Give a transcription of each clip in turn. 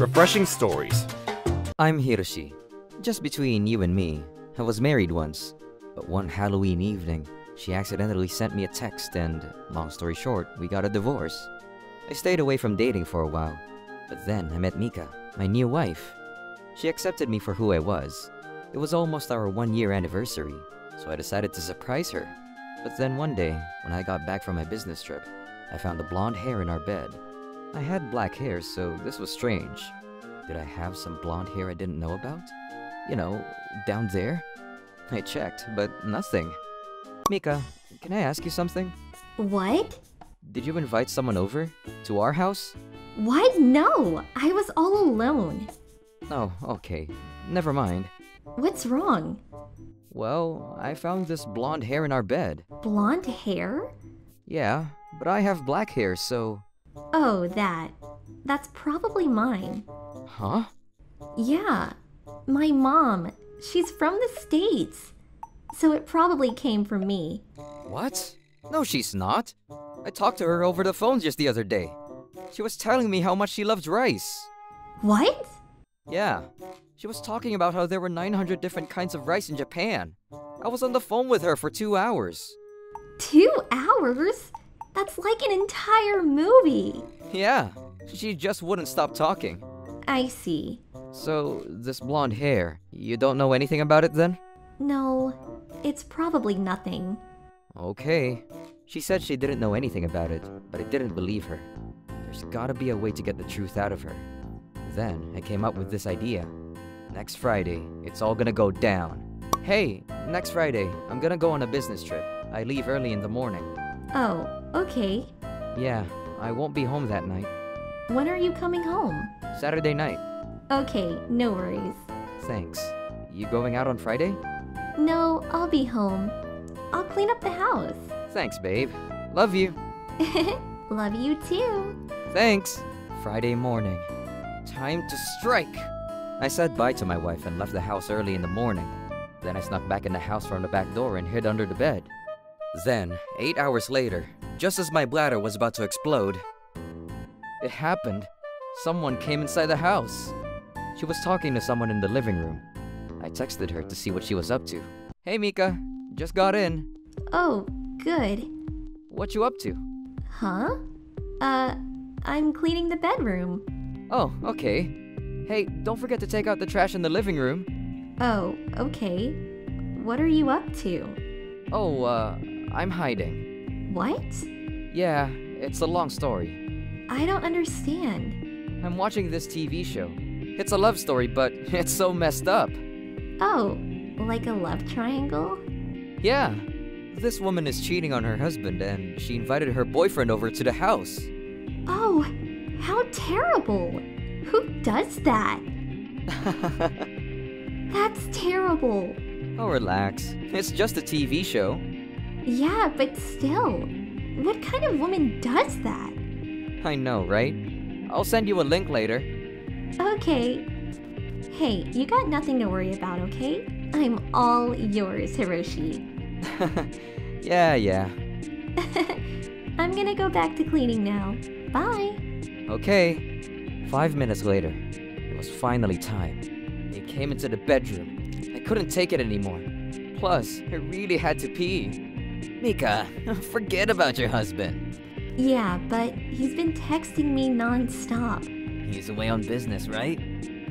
Refreshing Stories. I'm Hiroshi. Just between you and me, I was married once, but one Halloween evening, she accidentally sent me a text and, long story short, we got a divorce. I stayed away from dating for a while, but then I met Mika, my new wife. She accepted me for who I was. It was almost our one-year anniversary, so I decided to surprise her. But then one day, when I got back from my business trip, I found a blonde hair in our bed. I had black hair, so this was strange. Did I have some blonde hair I didn't know about? You know, down there? I checked, but nothing. Mika, can I ask you something? What? Did you invite someone over? To our house? What? No! I was all alone. Oh, okay. Never mind. What's wrong? Well, I found this blonde hair in our bed. Blonde hair? Yeah, but I have black hair, so... Oh, that. That's probably mine. Huh? Yeah. My mom. She's from the States. So it probably came from me. What? No, she's not. I talked to her over the phone just the other day. She was telling me how much she loved rice. What? Yeah. She was talking about how there were 900 different kinds of rice in Japan. I was on the phone with her for 2 hours. 2 hours? That's like an entire movie. Yeah. She just wouldn't stop talking. I see. So, this blonde hair, you don't know anything about it then? No, it's probably nothing. Okay. She said she didn't know anything about it, but I didn't believe her. There's gotta be a way to get the truth out of her. Then, I came up with this idea. Next Friday, it's all gonna go down. Hey, next Friday, I'm gonna go on a business trip. I leave early in the morning. Oh, okay. Yeah, I won't be home that night. When are you coming home? Saturday night. Okay, no worries. Thanks. You going out on Friday? No, I'll be home. I'll clean up the house. Thanks, babe. Love you. Love you too. Thanks. Friday morning. Time to strike. I said bye to my wife and left the house early in the morning. Then I snuck back in the house from the back door and hid under the bed. Then, 8 hours later, just as my bladder was about to explode, it happened. Someone came inside the house. She was talking to someone in the living room. I texted her to see what she was up to. Hey, Mika. Just got in. Oh, good. What you up to? Huh? I'm cleaning the bedroom. Oh, okay. Hey, don't forget to take out the trash in the living room. Oh, okay. What are you up to? Oh, I'm hiding. What? Yeah, it's a long story. I don't understand. I'm watching this TV show. It's a love story, but it's so messed up. Oh, like a love triangle? Yeah. This woman is cheating on her husband, and she invited her boyfriend over to the house. Oh, how terrible! Who does that? That's terrible. Oh, relax. It's just a TV show. Yeah, but still. What kind of woman does that? I know, right? I'll send you a link later. Okay. Hey, you got nothing to worry about, okay? I'm all yours, Hiroshi. Yeah. I'm gonna go back to cleaning now. Bye. Okay. 5 minutes later, it was finally time. It came into the bedroom. I couldn't take it anymore. Plus, I really had to pee. Mika, forget about your husband. Yeah, but he's been texting me non-stop. He's away on business, right?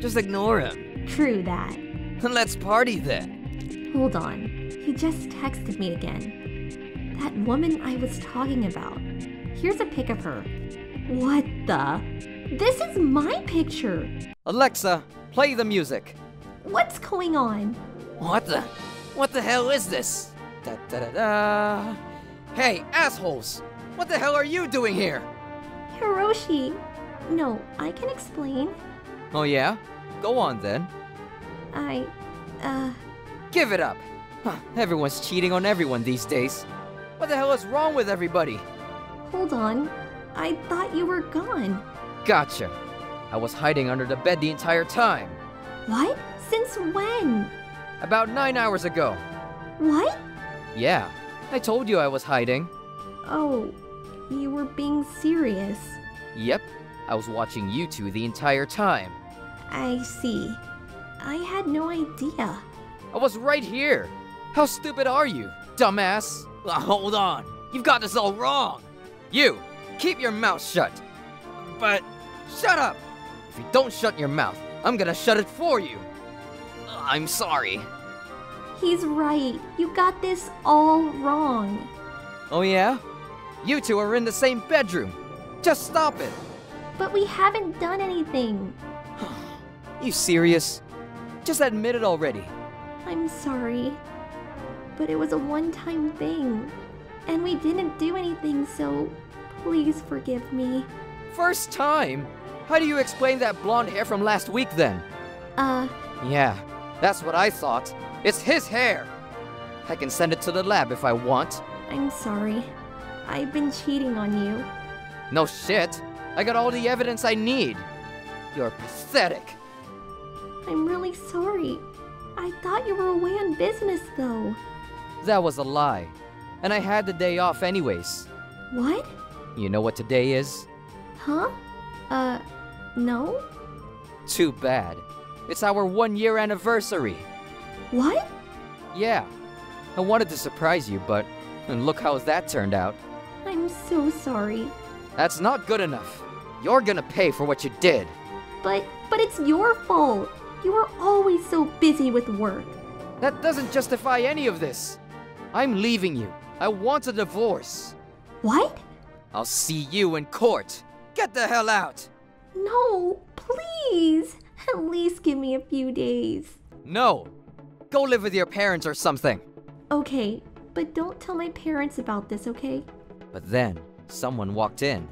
Just ignore him. True that. Let's party then. Hold on. He just texted me again. That woman I was talking about. Here's a pic of her. What the? This is my picture. Alexa, play the music. What's going on? What the hell is this? Da-da-da-da. Hey, assholes! What the hell are you doing here? Hiroshi. No, I can explain. Oh yeah? Go on then. Give it up! Huh, everyone's cheating on everyone these days. What the hell is wrong with everybody? Hold on. I thought you were gone. Gotcha. I was hiding under the bed the entire time. What? Since when? About 9 hours ago. What? Yeah. I told you I was hiding. Oh... you were being serious. Yep. I was watching you two the entire time. I see. I had no idea. I was right here. How stupid are you, dumbass? Hold on. You've got this all wrong. You, keep your mouth shut. But, shut up. If you don't shut your mouth, I'm gonna shut it for you. I'm sorry. He's right. You got this all wrong. Oh yeah? You two are in the same bedroom. Just stop it. But we haven't done anything. You serious? Just admit it already. I'm sorry. But it was a one-time thing. And we didn't do anything, so please forgive me. First time? How do you explain that blonde hair from last week then? Yeah, that's what I thought. It's his hair! I can send it to the lab if I want. I'm sorry. I've been cheating on you. No shit. I got all the evidence I need. You're pathetic. I'm really sorry. I thought you were away on business, though. That was a lie. And I had the day off anyways. What? You know what today is? Huh? No? Too bad. It's our one-year anniversary. What? Yeah. I wanted to surprise you, but... and look how that turned out. I'm so sorry. That's not good enough. You're gonna pay for what you did. But it's your fault. You were always so busy with work. That doesn't justify any of this. I'm leaving you. I want a divorce. What? I'll see you in court. Get the hell out. No, please. At least give me a few days. No. Go live with your parents or something. Okay. But don't tell my parents about this, okay? But then, someone walked in.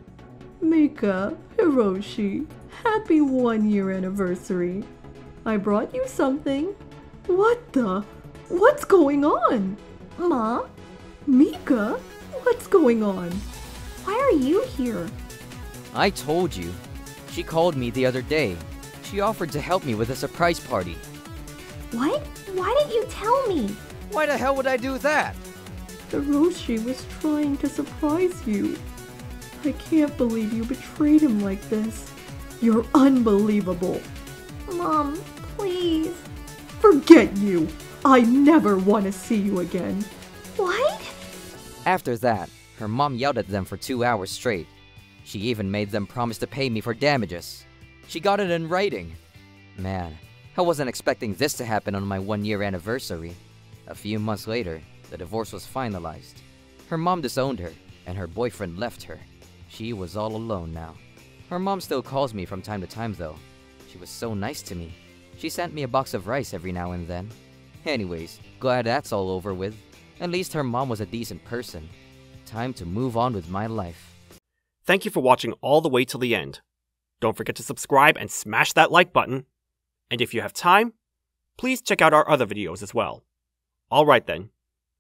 Mika, Hiroshi, happy one-year anniversary. I brought you something. What the? What's going on? Ma? Mika? What's going on? Why are you here? I told you. She called me the other day. She offered to help me with a surprise party. What? Why didn't you tell me? Why the hell would I do that? Hiroshi was trying to surprise you. I can't believe you betrayed him like this. You're unbelievable. Mom, please. Forget you. I never want to see you again. What? After that, her mom yelled at them for 2 hours straight. She even made them promise to pay me for damages. She got it in writing. Man, I wasn't expecting this to happen on my one-year anniversary. A few months later, the divorce was finalized. Her mom disowned her, and her boyfriend left her. She was all alone now. Her mom still calls me from time to time, though. She was so nice to me. She sent me a box of rice every now and then. Anyways, glad that's all over with. At least her mom was a decent person. Time to move on with my life. Thank you for watching all the way till the end. Don't forget to subscribe and smash that like button. And if you have time, please check out our other videos as well. Alright then,